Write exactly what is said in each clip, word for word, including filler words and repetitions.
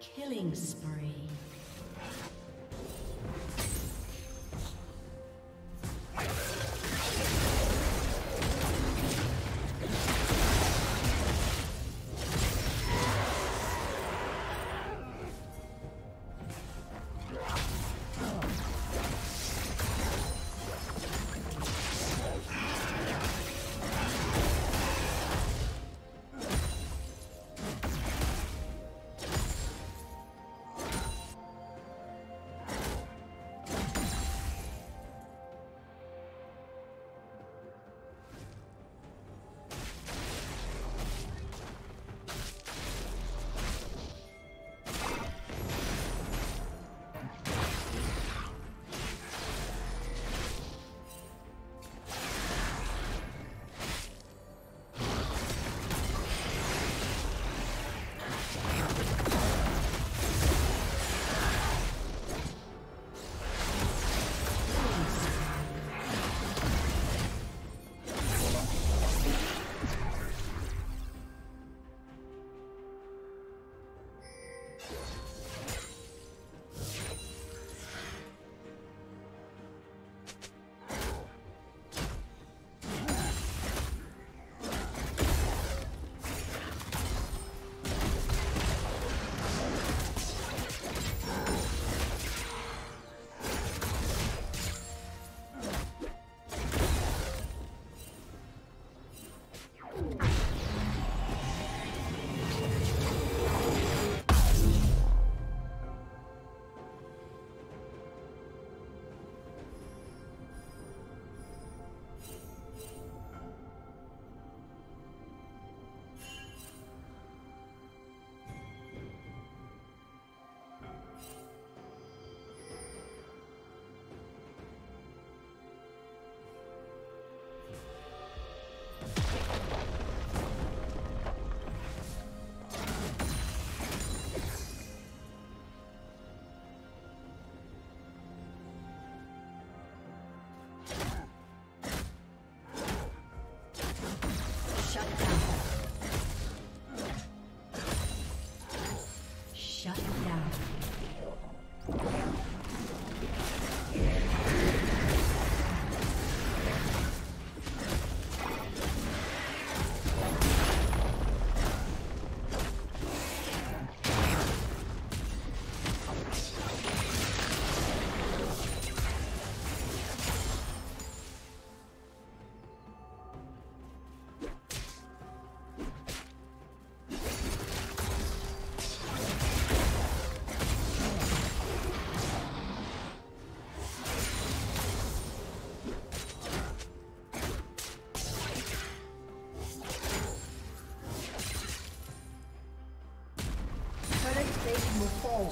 Killing spree.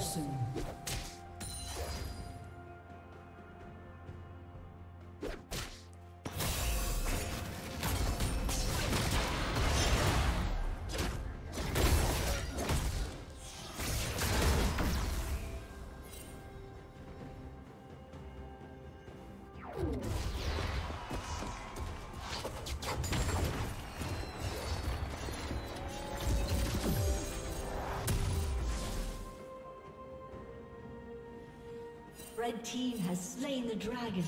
Soon. Red team has slain the dragon.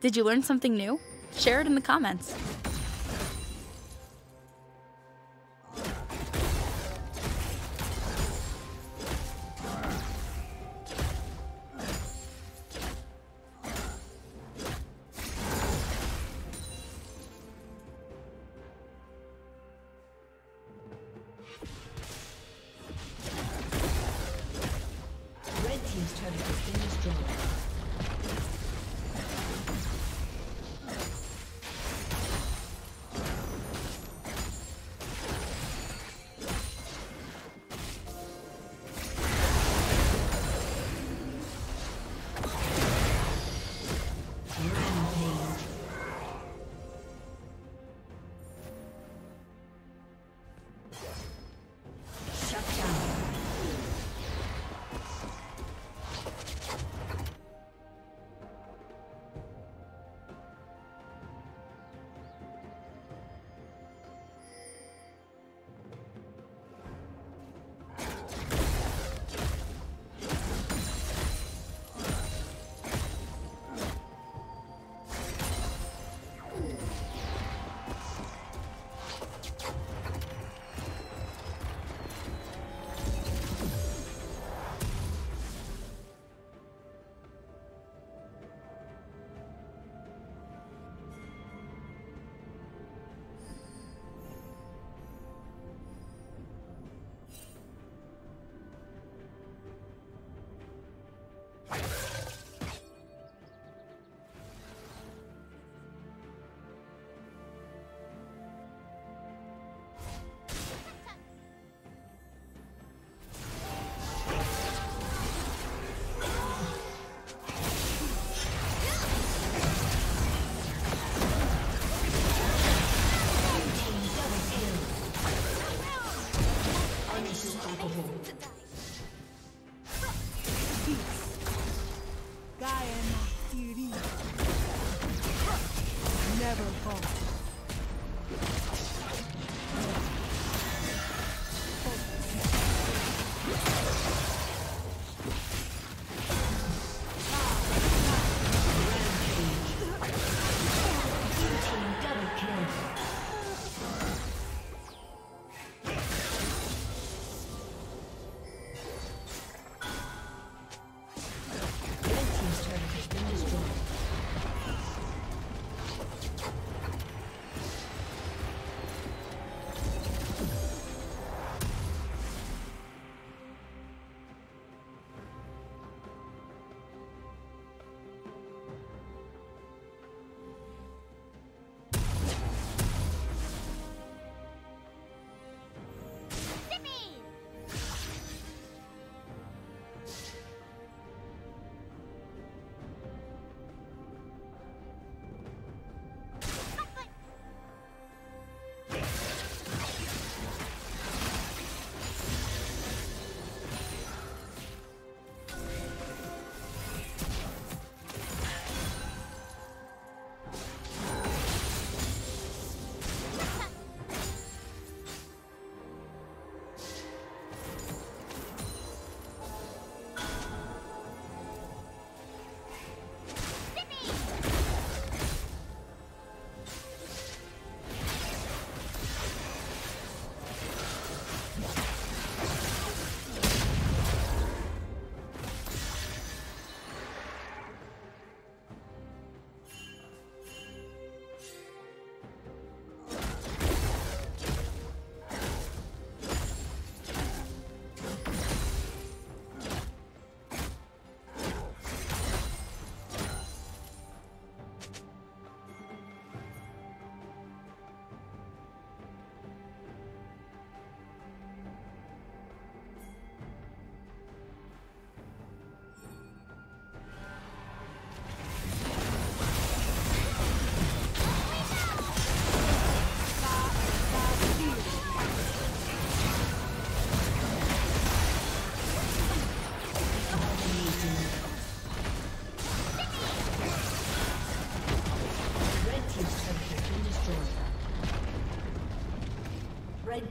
Did you learn something new? Share it in the comments. Unstoppable. Peace. Gaia Noctiri. Never fall. Red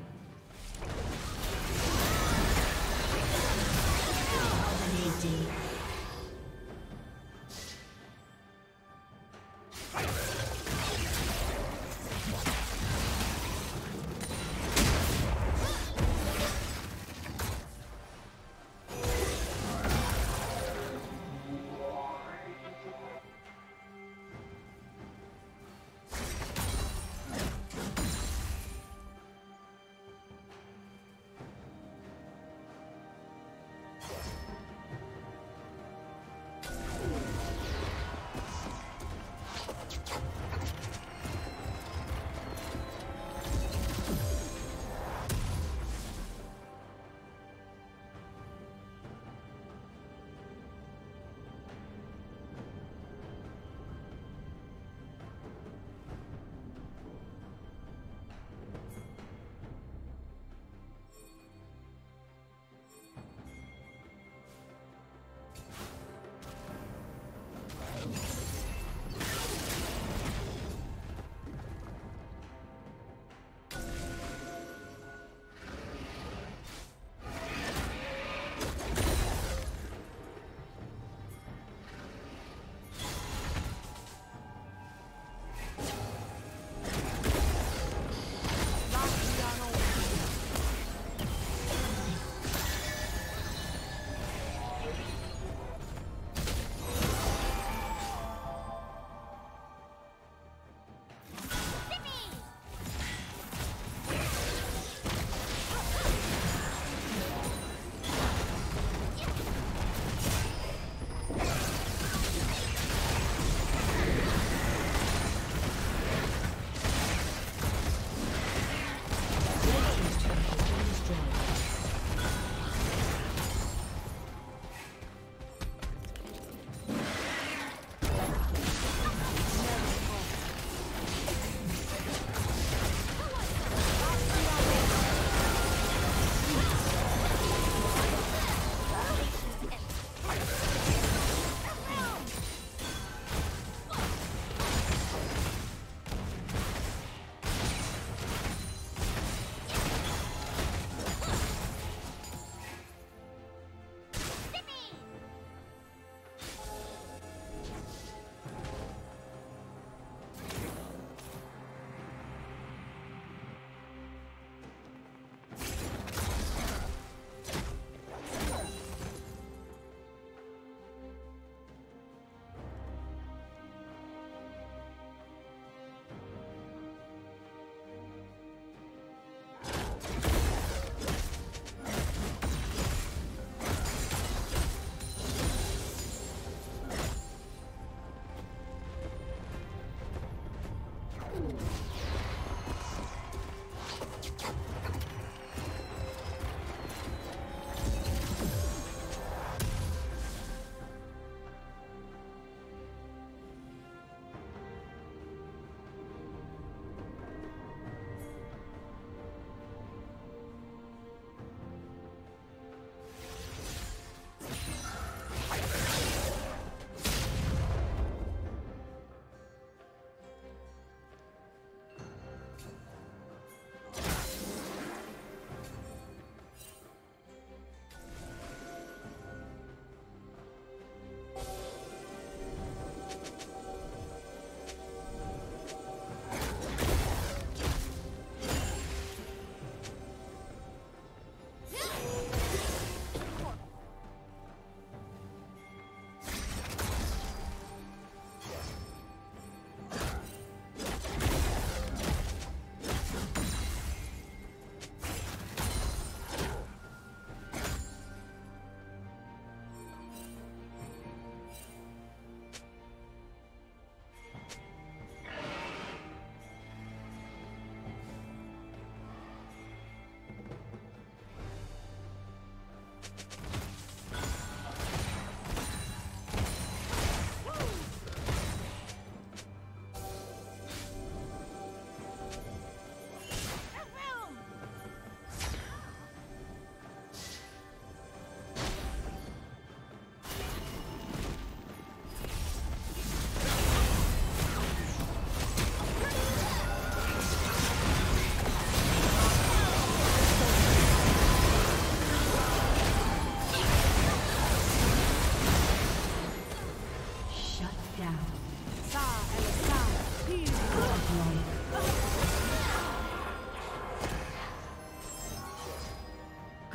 Dominating.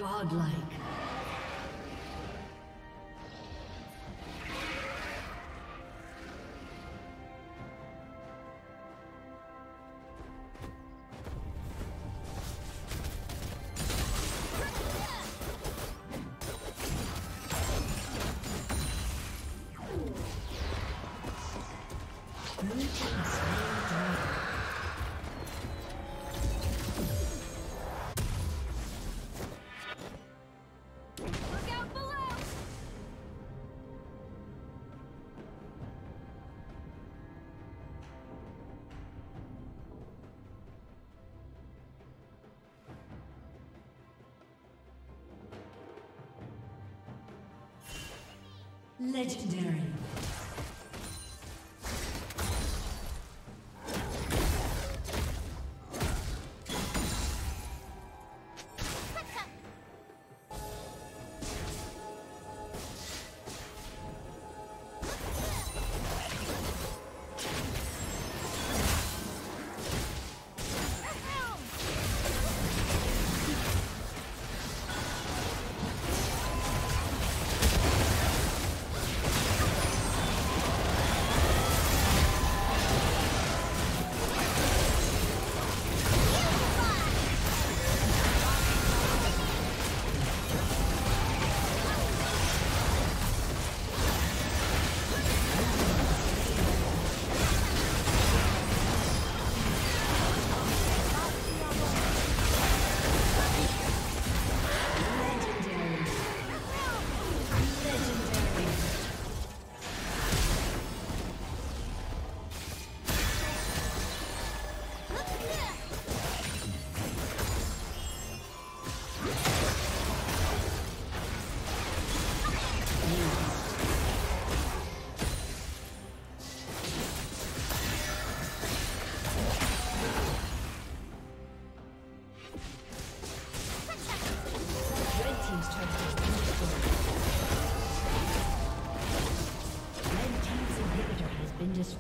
godlike. Legendary.